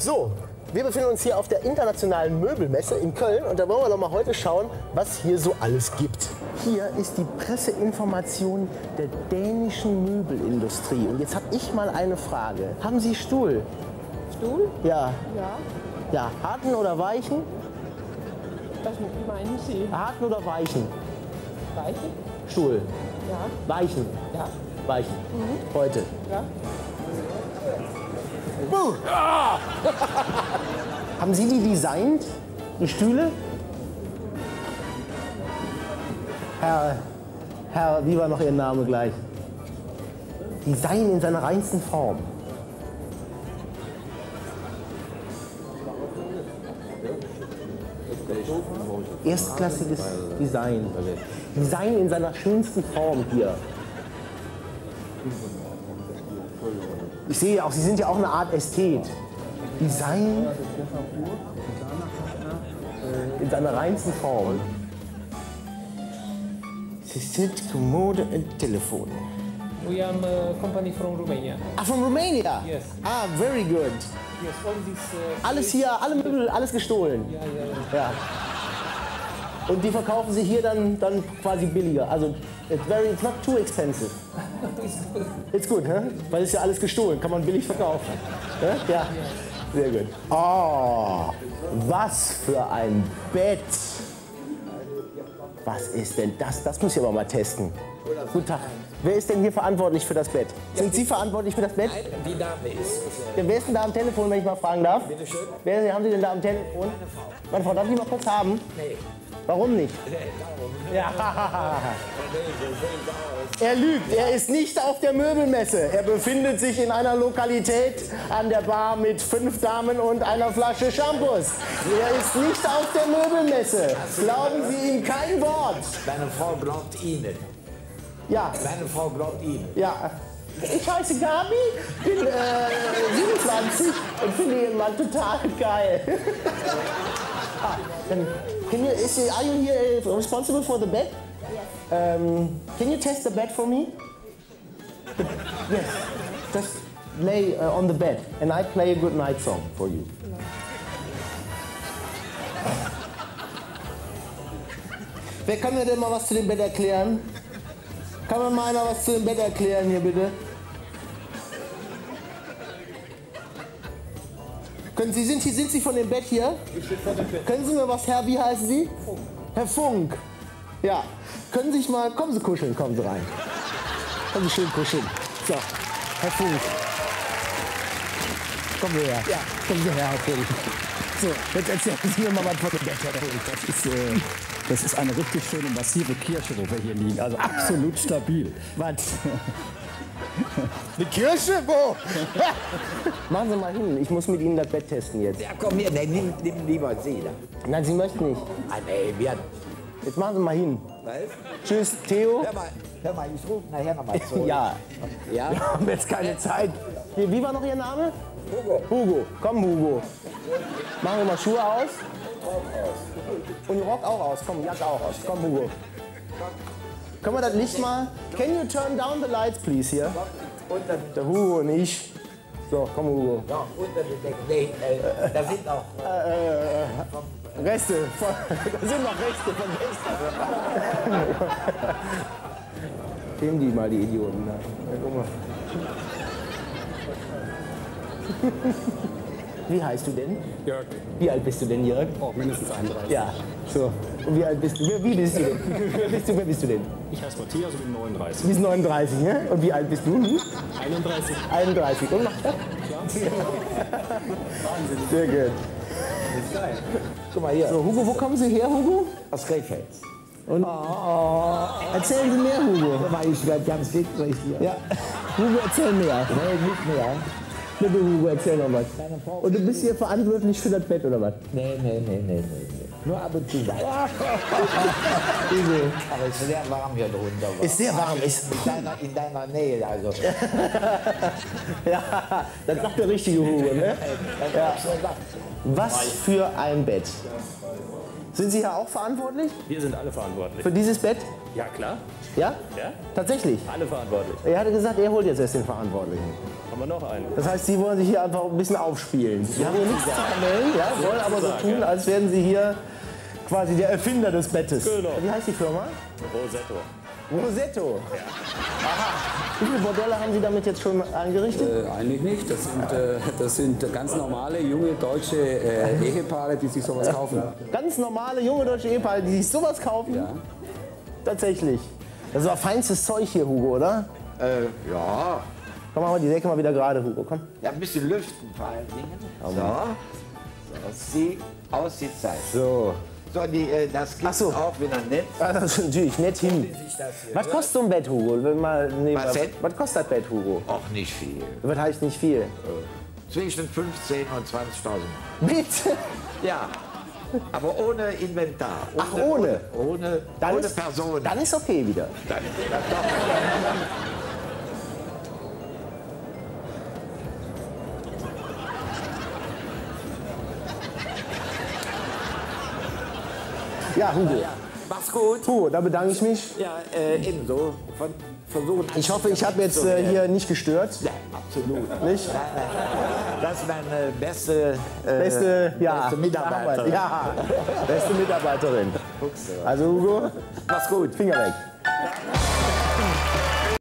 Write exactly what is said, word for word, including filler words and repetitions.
So, wir befinden uns hier auf der Internationalen Möbelmesse in Köln und da wollen wir doch mal heute schauen, was hier so alles gibt. Hier ist die Presseinformation der dänischen Möbelindustrie. Und jetzt habe ich mal eine Frage. Haben Sie Stuhl? Stuhl? Ja. Ja. Ja, harten oder weichen? Was meinen Sie? Harten oder weichen? Weichen. Stuhl? Ja. Weichen? Ja. Weichen. Mhm. Heute? Ja. Buh. Ah. Haben Sie die designt, die Stühle? Herr, Herr, wie war noch Ihr Name gleich? Design in seiner reinsten Form. Erstklassiges Design. Design in seiner schönsten Form hier. Ich sehe auch, Sie sind ja auch eine Art Ästhet. Design in seiner reinsten Form. Sissit, Kommode und Telefon. We are a company from Romania. Ah, from Romania? Yes. Ah, very good. Yes, all this, uh, alles hier, alle Möbel, alles gestohlen. Ja, ja, ja. Ja. Und die verkaufen Sie hier dann, dann quasi billiger. Also, it's, very, it's not too expensive. It's good, huh? Weil es ja alles gestohlen, kann man billig verkaufen. Ja, sehr gut. Oh, was für ein Bett. Was ist denn das? Das muss ich aber mal testen. Guten Tag. Wer ist denn hier verantwortlich für das Bett? Sind Sie verantwortlich für das Bett? Nein, die Dame ist. Ja, wer ist denn da am Telefon, wenn ich mal fragen darf? Bitte schön. Wer haben Sie denn da am Telefon? Meine Frau. Meine Frau, darf ich die mal kurz haben? Nee. Warum nicht? Nee, darum. Ja. Er lügt, er ist nicht auf der Möbelmesse. Er befindet sich in einer Lokalität an der Bar mit fünf Damen und einer Flasche Shampoos. Er ist nicht auf der Möbelmesse. Glauben Sie ihm kein Wort. Meine Frau glaubt Ihnen. Ja. Meine Frau glaubt Ihnen. Ja. Ich heiße Gabi, bin äh, siebenundzwanzig und finde Ihren Mann total geil. Ah, um, can you, is, are you here responsible for the bed? Yes. Um, can you test the bed for me? Yes. Just lay uh, on the bed and I play a good night song for you. No. Wer kann mir denn mal was zu dem Bett erklären? Kann mir mal einer was zu dem Bett erklären hier bitte? Können Sie, sind, sind Sie von dem Bett hier? Ich bin von dem Bett. Können Sie mir was, Herr, wie heißen Sie? Funk. Herr Funk. Ja. Können Sie sich mal, kommen Sie kuscheln, kommen Sie rein. Kommen Sie schön kuscheln. So, Herr Funk. Kommen Sie her. Ja. Kommen Sie her, Herr Funk. So, jetzt erzählen Sie mir mal was von dem Bett, Herr Funk. Das ist, äh, das ist eine richtig schöne, massive Kirsche, wo wir hier liegen. Also absolut stabil. Was? Eine Kirsche? Wo? Machen Sie mal hin, ich muss mit Ihnen das Bett testen jetzt. Ja, komm hier, nee, nimm, nimm lieber Sie. Dann. Nein, Sie möchten nicht. Ah, nee, wir... Jetzt machen Sie mal hin. Was? Tschüss, Theo. Hör mal, hör mal, ich rufe nachher noch mal zurück. Ja. Ja. Wir haben jetzt keine Zeit. Hier, wie war noch Ihr Name? Hugo. Hugo, komm Hugo. Machen wir mal Schuhe aus. Und den Rock auch aus, komm, Jacke auch aus. Komm Hugo. Können wir das Licht mal? Can you turn down the lights, please, hier? Der Hugo und ich. So, komm, Hugo. Ja, unter die Decke. Nee, äh, da sind noch... Äh, äh, Reste. Von, da sind noch Reste von Reste. Nehmen die mal, die Idioten. Na, guck mal. Wie heißt du denn? Jörg. Wie alt bist du denn, Jörg? Oh, mindestens einunddreißig. Ja, so. Und wie alt bist du? Wie bist du denn? Wer bist du, wer bist du denn? Ich heiße Matthias und bin neununddreißig. Du bist neununddreißig, ne? Und wie alt bist du? Hm? einunddreißig. einunddreißig. Und? Ja. Wahnsinn. Sehr gut. Das ist geil. Guck mal hier. So, Hugo, wo kommen Sie her, Hugo? Aus Krefeld. Und? Oh, oh. Erzählen Sie mehr, Hugo. Ich werde ganz glücklich hier. Ja. Hugo, erzähl mehr. Nee, nicht mehr. Bitte, Hugo, erzähl noch was. Und du bist hier verantwortlich für das Bett, oder was? Nee, nee, nee, nee, nee. Nur ab und zu. Aber es ist sehr warm hier drunter. War. Ist sehr warm. Ist in, deiner, in deiner Nähe, also. Ja, das sagt der richtige Hugo, ne? Ja. Was für ein Bett. Sind Sie hier auch verantwortlich? Wir sind alle verantwortlich. Für dieses Bett? Ja, klar. Ja? Ja? Tatsächlich? Alle verantwortlich. Er hatte gesagt, er holt jetzt erst den Verantwortlichen. Haben wir noch einen. Das heißt, Sie wollen sich hier einfach ein bisschen aufspielen. Sie so haben hier nichts zu vermelden, ja, so wollen aber so sagen, tun, als wären Sie hier quasi der Erfinder des Bettes. Genau. Wie heißt die Firma? Rosetto. Rosetto? Ja. Aha. Wie viele Bordelle haben Sie damit jetzt schon angerichtet? Äh, eigentlich nicht. Das sind, äh, das sind ganz normale, junge, deutsche äh, Ehepaare, die sich sowas kaufen. Ganz normale, junge, deutsche Ehepaare, die sich sowas kaufen? Ja. Tatsächlich. Das war feinstes Zeug hier, Hugo, oder? Äh, ja. Komm, mach mal die Decke mal wieder gerade, Hugo, komm. Ja, ein bisschen lüften vor allen Dingen. So. So, dass sie aussieht, sei so. So, die, das gibt so auch wieder nett. Ah, das ist natürlich nett hin. Was kostet so ein Bett, Hugo? Wenn mal, nee, was, was, was kostet das Bett, Hugo? Auch nicht viel. Was heißt nicht viel? Zwischen fünfzehntausend und zwanzigtausend. Bitte? Ja. Aber ohne Inventar. Ohne, ach, ohne? Ohne, ohne, dann ohne ist, Person. Dann ist okay wieder. Dann, dann doch. Ja, Hugo. Ja, mach's gut. Hugo, da bedanke ich mich. Ja, äh, ebenso. Von, von ich hoffe, ich habe jetzt äh, hier nicht gestört. Nein, absolut nicht. Nein, nein. Das ist meine beste, äh, beste, ja, beste Mitarbeiterin. Ja, beste Mitarbeiterin. Also Hugo, mach's gut. Finger weg.